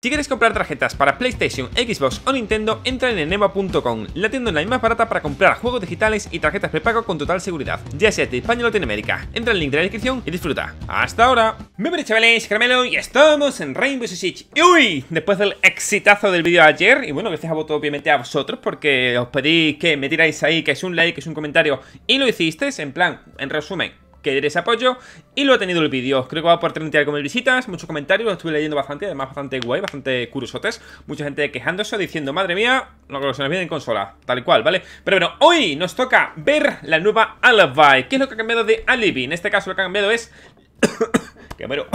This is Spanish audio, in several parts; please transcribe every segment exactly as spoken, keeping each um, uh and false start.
Si queréis comprar tarjetas para PlayStation, Xbox o Nintendo, entra en Enema punto com, la tienda online más barata para comprar juegos digitales y tarjetas prepago con total seguridad, ya sea de España o Latinoamérica. Entra en el link de la descripción y disfruta. ¡Hasta ahora! Muy bien, chavales, Caramelo, y estamos en Rainbow Six Siege. Y uy, después del exitazo del vídeo de ayer, y bueno, gracias a voto obviamente a vosotros, porque os pedí que me tiráis ahí, que es un like, que es un comentario, y lo hicisteis, en plan, en resumen, que diréis apoyo, y lo ha tenido el vídeo. Creo que va por treinta y algo mil visitas, muchos comentarios, lo estuve leyendo bastante, además bastante guay, bastante curiosotes, mucha gente quejándose, diciendo, madre mía, lo que se nos viene en consola, tal y cual, ¿vale? Pero bueno, hoy nos toca ver la nueva Alibi. ¿Qué es lo que ha cambiado de Alibi? En este caso lo que ha cambiado es... que muero.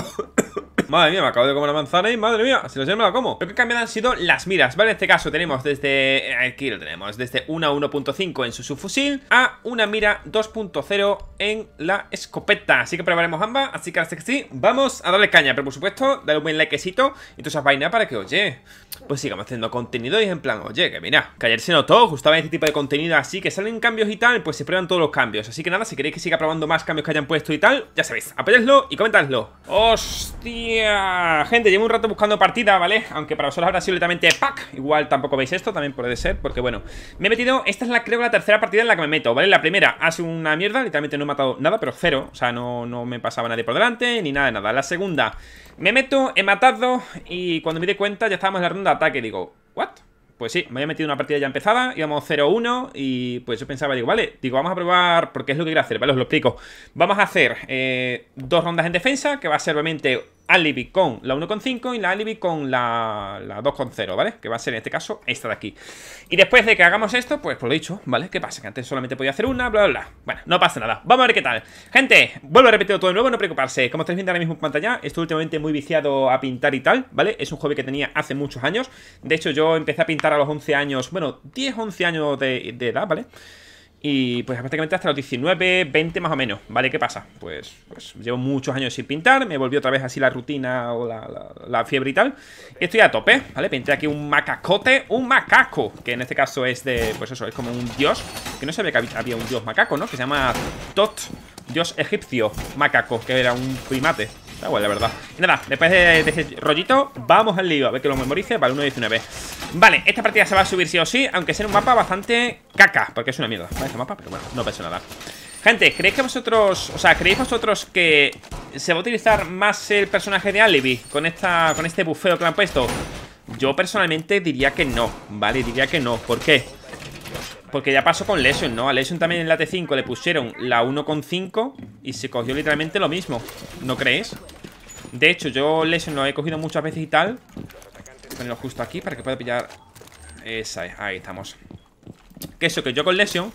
Madre mía, me acabo de comer una manzana y madre mía, si lo sé me la como. Lo que cambian han sido las miras, ¿vale? En este caso tenemos desde... aquí lo tenemos, desde una uno punto cinco en su subfusil a una mira dos punto cero en la escopeta. Así que probaremos ambas, así que ahora sí, vamos a darle caña. Pero por supuesto, dale un buen likecito y todas esas vainas para que, oye, pues sigamos haciendo contenido y en plan, oye, que mira, que ayer se notó, gustaba este tipo de contenido así, que salen cambios y tal, pues se prueban todos los cambios. Así que nada, si queréis que siga probando más cambios que hayan puesto y tal, ya sabéis, apoyadlo y comentadlo. ¡Hostia! Gente, llevo un rato buscando partida, ¿vale? Aunque para vosotros habrá sido literalmente pack. Igual tampoco veis esto, también puede ser, porque bueno, me he metido, esta es la, creo, la tercera partida en la que me meto, ¿vale? La primera hace una mierda, literalmente no he matado nada, pero cero. O sea, no, no me pasaba nadie por delante, ni nada de nada. La segunda, me meto, he matado, y cuando me di cuenta ya estábamos en la ronda de ataque. Digo, ¿what? Pues sí, me había metido una partida ya empezada, íbamos cero uno y pues yo pensaba, digo, vale, digo, vamos a probar, porque es lo que quiero hacer, vale, os lo explico. Vamos a hacer eh, dos rondas en defensa, que va a ser obviamente Alibi con la uno punto cinco y la Alibi con la, la dos punto cero, ¿vale? Que va a ser en este caso esta de aquí. Y después de que hagamos esto, pues por lo dicho, ¿vale? ¿Qué pasa? Que antes solamente podía hacer una, bla, bla, bla. Bueno, no pasa nada. Vamos a ver qué tal. Gente, vuelvo a repetir todo de nuevo, no preocuparse. Como estáis viendo ahora mismo en pantalla, estoy últimamente muy viciado a pintar y tal, ¿vale? Es un hobby que tenía hace muchos años. De hecho, yo empecé a pintar a los once años, bueno, diez, once años de, de edad, ¿vale? Y pues prácticamente hasta los diecinueve, veinte más o menos, ¿vale? ¿Qué pasa? Pues, pues llevo muchos años sin pintar, me volvió otra vez así la rutina o la, la, la fiebre y tal. Y estoy a tope, ¿vale? Pinté aquí un macacote, un macaco, que en este caso es de, pues eso, es como un dios. Que no sabía que había un dios macaco, ¿no? Que se llama Tot, dios egipcio macaco, que era un primate. Está guay, la verdad. Y nada, después de, de ese rollito, vamos al lío. A ver que lo memorice. Vale, uno punto diecinueve. Vale, esta partida se va a subir sí o sí, aunque sea un mapa bastante caca, porque es una mierda, ¿vale? Este mapa, pero bueno, no pasa nada. Gente, ¿creéis que vosotros, o sea, creéis vosotros que se va a utilizar más el personaje de Alibi con esta, con este bufeo que le han puesto? Yo personalmente diría que no, ¿vale? Diría que no. ¿Por qué? Porque ya pasó con Lesion, ¿no? A Lesion también en la T cinco le pusieron la uno punto cinco y se cogió literalmente lo mismo, ¿no creéis? De hecho, yo Lesion lo he cogido muchas veces y tal. Ponerlo justo aquí para que pueda pillar. Esa es, ahí estamos. Que eso, que yo con Lesion...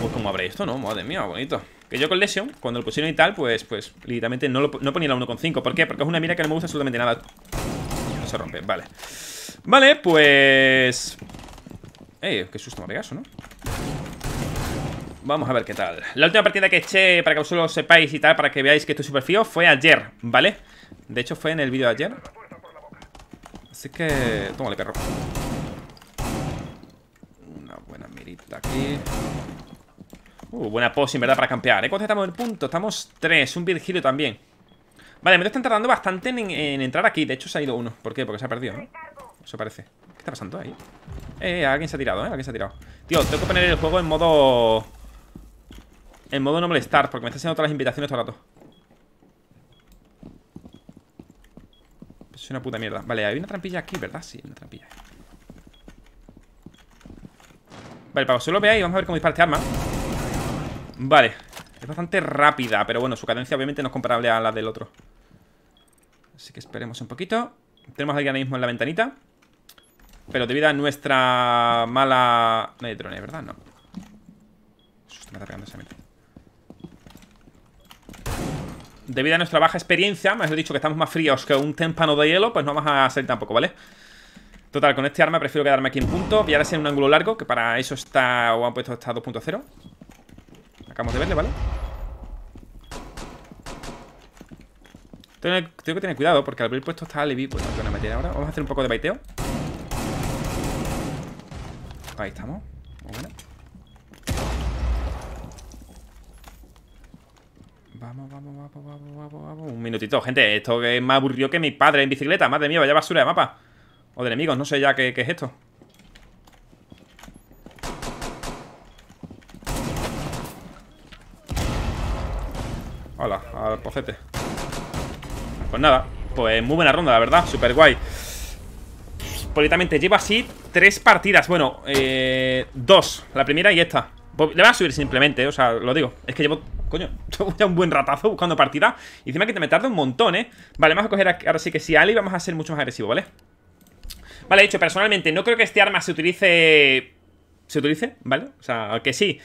Uy, ¿cómo abre esto, no? Madre mía, bonito. Que yo con Lesion, cuando lo pusieron y tal, pues, pues literalmente no, lo, no ponía la uno punto cinco. ¿Por qué? Porque es una mira que no me gusta absolutamente nada. No se rompe, vale. Vale, pues... ¡Ey! ¡Qué susto me ha pegado, ¿no? Vamos a ver qué tal. La última partida que eché, para que vosotros lo sepáis y tal, para que veáis que estoy súper frío, fue ayer, ¿vale? De hecho, fue en el vídeo de ayer. Así que... tómale, perro. Una buena mirita aquí. Uh, buena pose, en verdad, para campear, ¿eh? ¿Cuánto estamos en el punto? Estamos tres, un virgilio también. Vale, me están tardando bastante en, en entrar aquí. De hecho, se ha ido uno. ¿Por qué? Porque se ha perdido, ¿no? Eso parece. ¿Qué está pasando ahí? Eh, alguien se ha tirado, eh, alguien se ha tirado. Tío, tengo que poner el juego en modo... en modo no molestar, porque me está haciendo todas las invitaciones todo el rato. Es una puta mierda. Vale, hay una trampilla aquí, ¿verdad? Sí, hay una trampilla. Vale, para que vosotros lo veáis, vamos a ver cómo dispara este arma. Vale. Es bastante rápida, pero bueno, su cadencia obviamente no es comparable a la del otro. Así que esperemos un poquito. Tenemos a alguien ahora mismo en la ventanita. Pero debido a nuestra mala... No hay drones, ¿verdad? No. Susto, me está pegando esa mierda. Debido a nuestra baja experiencia, me has dicho que estamos más fríos que un témpano de hielo, pues no vamos a hacer tampoco, ¿vale? Total, con este arma prefiero quedarme aquí en punto. Y ahora es en un ángulo largo, que para eso está... o han puesto esta dos punto cero. Acabamos de verle, ¿vale? Tengo que tener cuidado, porque al haber puesto esta Alibi, pues no te van a meter ahora. Vamos a hacer un poco de baiteo. Ahí estamos. Bueno. Vamos, vamos, vamos, vamos, vamos, vamos. Un minutito, gente. Esto que es más aburrido que mi padre en bicicleta. Madre mía, vaya basura de mapa. O de enemigos, no sé ya qué, qué es esto. Hola, al pojete. Pues nada, pues muy buena ronda, la verdad. Súper guay. Politamente llevo así tres partidas. Bueno, eh, dos. La primera y esta. Le voy a subir simplemente, o sea, lo digo. Es que llevo... Coño, llevo ya un buen ratazo buscando partida. Y encima que te me tarda un montón, ¿eh? Vale, vamos a coger ahora sí que sí Ali y vamos a ser mucho más agresivos, ¿vale? Vale, dicho, personalmente no creo que este arma se utilice... ¿Se utilice? ¿Vale? O sea, que sí.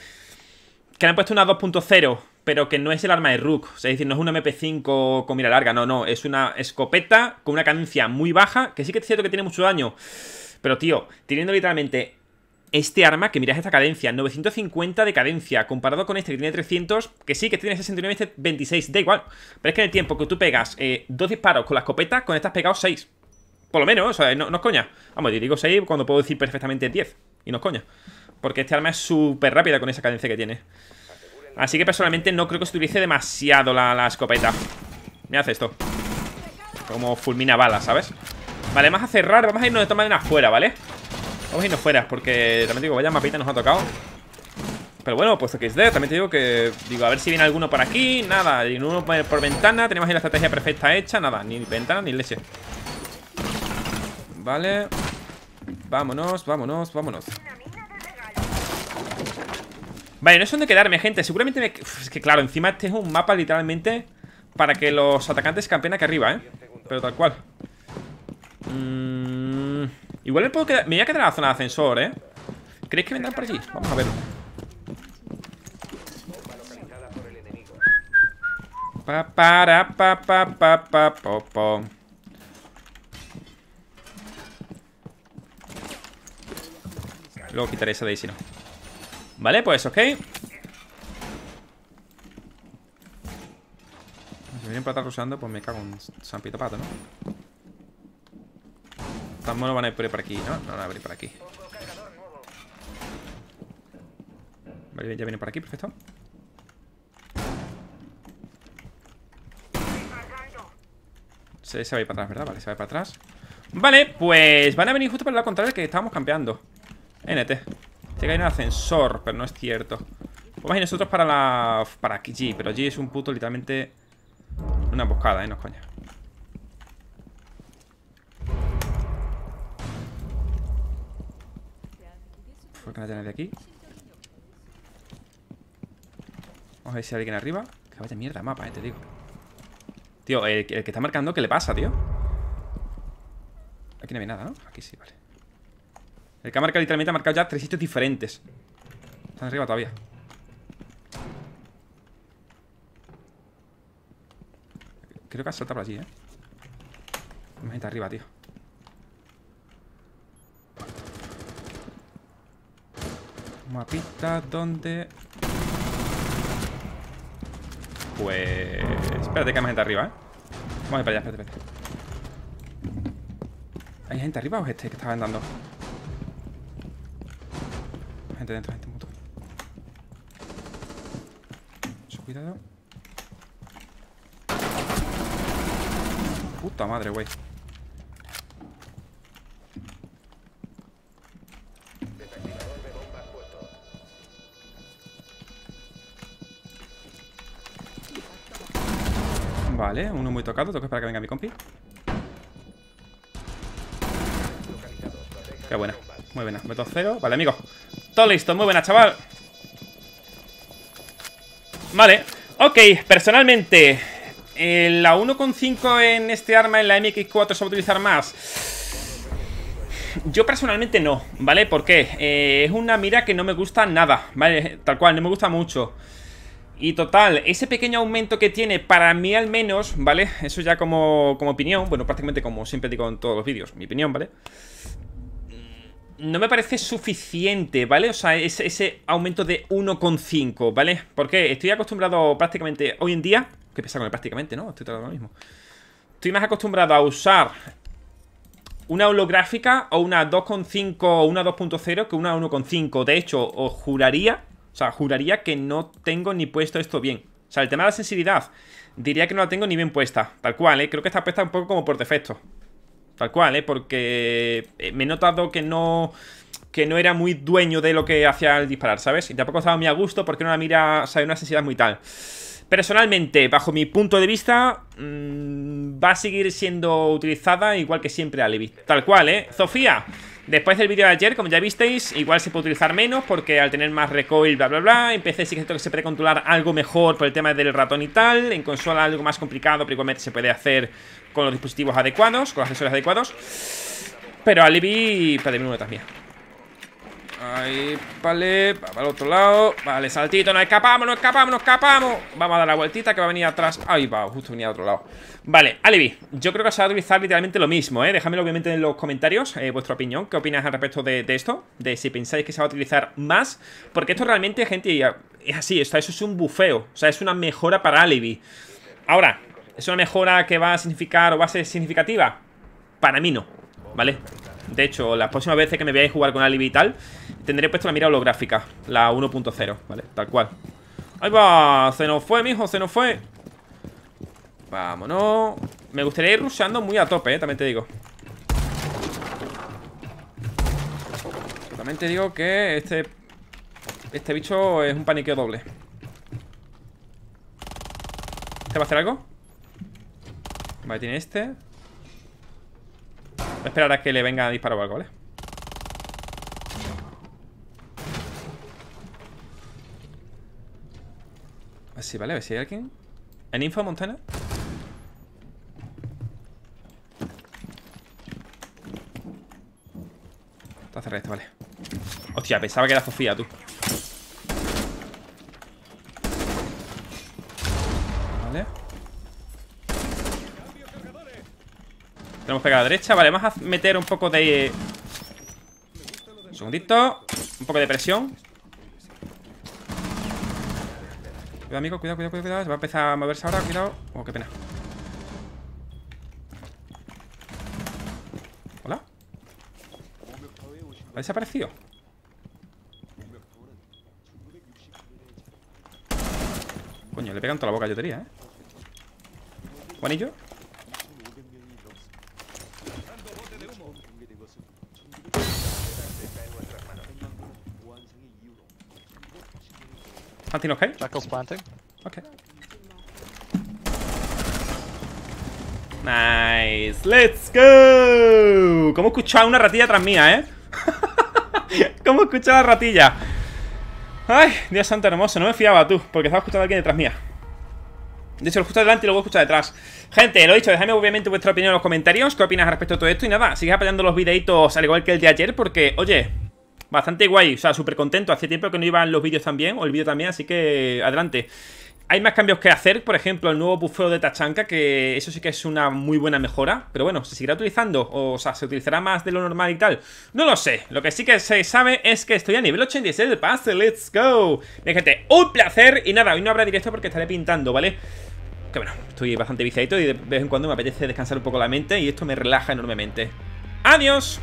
Que le han puesto una dos punto cero, pero que no es el arma de Rook. O sea, es decir, no es una eme pe cinco con mira larga, no, no. Es una escopeta con una cadencia muy baja, que sí que es cierto que tiene mucho daño. Pero, tío, teniendo literalmente... Este arma, que mirad esta cadencia, novecientos cincuenta de cadencia, comparado con este que tiene trescientos, que sí, que tiene sesenta y nueve, este veintiséis, da igual. Pero es que en el tiempo que tú pegas eh, dos disparos con la escopeta, con esta has pegado seis. Por lo menos, o sea, no, no es coña. Vamos, yo digo seis cuando puedo decir perfectamente diez. Y no es coña. Porque este arma es súper rápida con esa cadencia que tiene. Así que personalmente no creo que se utilice demasiado la, la escopeta. Me hace esto. Como fulmina balas, ¿sabes? Vale, vamos a cerrar, vamos a irnos de todas maneras afuera, ¿vale? Vamos a irnos fuera, porque también digo, vaya mapita nos ha tocado. Pero bueno, pues aquí es de, también te digo que... Digo, a ver si viene alguno por aquí, nada. Y uno por ventana, tenemos ahí la estrategia perfecta hecha. Nada, ni ventana ni leche. Vale. Vámonos, vámonos, vámonos. Vale, no sé dónde quedarme, gente. Seguramente me... Uf, es que claro, encima este es un mapa literalmente para que los atacantes campean aquí arriba, ¿eh? Pero tal cual. Mmm... Igual me puedo quedar, me voy a quedar en la zona de ascensor, ¿eh? ¿Creéis que vendrán por allí? Vamos a ver. Pa, para, pa, pa, pa, pa, pa, pa. Luego quitaré esa de ahí si no. Vale, pues, ok. Si vienen para estar rusando, pues me cago en San Pito Pato, ¿no? Tan monos van a ir por aquí, ¿no? No van a abrir por aquí. Vale, ya vienen por aquí, perfecto. Se, se va a ir para atrás, ¿verdad? Vale, se va a ir para atrás. Vale, pues van a venir justo para el lado contrario que estábamos campeando. N T. Llega en el ascensor, pero no es cierto. Vamos a ir nosotros para la... Para aquí, G. Pero G es un puto, literalmente... Una emboscada, ¿eh? No es coña. Porque no hay nadie aquí. Vamos a ver si hay alguien arriba. Que vaya mierda de mapa, eh, te digo. Tío, el, el que está marcando, ¿qué le pasa, tío? Aquí no hay nada, ¿no? Aquí sí, vale. El que ha marcado literalmente ha marcado ya tres sitios diferentes. Están arriba todavía. Creo que ha saltado por allí, eh. Imagínate arriba, tío. Mapita donde... Pues... Espérate que hay más gente arriba, ¿eh? Vamos a ir para allá, espérate, espérate. ¿Hay gente arriba o es este que estaba andando? Gente dentro, gente mucho. Mucho cuidado. Puta madre, güey. Vale, uno muy tocado, toca para que venga mi compi. Qué buena, muy buena, meto cero, vale amigos. Todo listo, muy buena chaval. Vale, ok, personalmente eh, la uno punto cinco en este arma, en la eme equis cuatro se va a utilizar más. Yo personalmente no, ¿vale? ¿Por qué? Eh, es una mira que no me gusta nada, ¿vale? Tal cual, no me gusta mucho. Y total, ese pequeño aumento que tiene, para mí al menos, ¿vale? Eso ya como, como opinión, bueno, prácticamente como siempre digo en todos los vídeos, mi opinión, ¿vale? No me parece suficiente, ¿vale? O sea, ese, ese aumento de uno punto cinco, ¿vale? Porque estoy acostumbrado prácticamente, hoy en día, ¿qué pasa con el prácticamente, no? Estoy tratando lo mismo. Estoy más acostumbrado a usar una holográfica o una dos punto cinco o una dos punto cero que una uno punto cinco. De hecho, os juraría... O sea, juraría que no tengo ni puesto esto bien. O sea, el tema de la sensibilidad diría que no la tengo ni bien puesta, tal cual, ¿eh? Creo que está puesta un poco como por defecto, tal cual, ¿eh? Porque me he notado que no... que no era muy dueño de lo que hacía al disparar, ¿sabes? Y tampoco estaba muy a gusto porque no la mira, o sea, una sensibilidad muy tal. Personalmente, bajo mi punto de vista, mmm, va a seguir siendo utilizada igual que siempre a Levi. Tal cual, ¿eh? Zofía, después del vídeo de ayer, como ya visteis, igual se puede utilizar menos porque al tener más recoil, bla, bla, bla. En P C sí que se puede controlar algo mejor por el tema del ratón y tal. En consola algo más complicado, pero igualmente se puede hacer con los dispositivos adecuados, con los accesorios adecuados. Pero a Levi, para mí, no también. Ahí, vale, va para el otro lado. Vale, saltito, no escapamos, no escapamos, no escapamos. Vamos a dar la vueltita que va a venir atrás. Ahí va, justo venía a otro lado. Vale, Alibi, yo creo que se va a utilizar literalmente lo mismo, ¿eh? Dejadmelo obviamente en los comentarios, eh, vuestra opinión, qué opináis al respecto de, de esto. De si pensáis que se va a utilizar más. Porque esto realmente, gente, es así, o sea, eso es un bufeo. O sea, es una mejora para Alibi. Ahora, ¿es una mejora que va a significar o va a ser significativa? Para mí no, ¿vale? De hecho, las próximas veces que me veáis jugar con Alibi y tal, tendré puesto la mira holográfica, la uno punto cero, ¿vale? Tal cual. Ahí va, se nos fue, mijo, se nos fue. Vámonos. Me gustaría ir rusheando muy a tope, ¿eh? También te digo. También te digo que este Este bicho es un paniqueo doble. ¿Este va a hacer algo? Vale, tiene este. Voy a esperar a que le venga a disparar o algo, ¿vale? A ver si, vale, a ver si hay alguien. ¿En info, Montana? Está cerrado esto, vale. Hostia, pensaba que era Zofía, tú. Vale. Tenemos pegada a la derecha. Vale, vamos a meter un poco de... Un segundito. Un poco de presión. Cuidado, amigo. Cuidado, cuidado, cuidado. Se va a empezar a moverse ahora. Cuidado. Oh, qué pena. Hola. ¿Ha desaparecido? Coño, le pegan toda la boca a yotería, ¿eh? Juanillo. Planting, okay. Jackal's planting. Okay. Nice. Let's go. ¿Cómo he escuchado una ratilla tras mía, eh? ¿Cómo he escuchado la ratilla? Ay, Dios santo hermoso. No me fiaba, tú, porque estaba escuchando a alguien detrás mía. De hecho, lo escucho delante y luego escucho detrás. Gente, lo he dicho, dejadme obviamente vuestra opinión en los comentarios. ¿Qué opinas al respecto de todo esto? Y nada, sigue apoyando los videitos al igual que el de ayer, porque, oye... Bastante guay, o sea, súper contento. Hace tiempo que no iban los vídeos también, o el vídeo también, así que adelante. Hay más cambios que hacer, por ejemplo, el nuevo bufeo de Tachanka, que eso sí que es una muy buena mejora. Pero bueno, ¿se seguirá utilizando? O, o sea, ¿se utilizará más de lo normal y tal? No lo sé. Lo que sí que se sabe es que estoy a nivel ochenta y seis de pase. ¡Let's go! Bien, gente, un placer. Y nada, hoy no habrá directo porque estaré pintando, ¿vale? Que bueno, estoy bastante viciadito y de vez en cuando me apetece descansar un poco la mente y esto me relaja enormemente. ¡Adiós!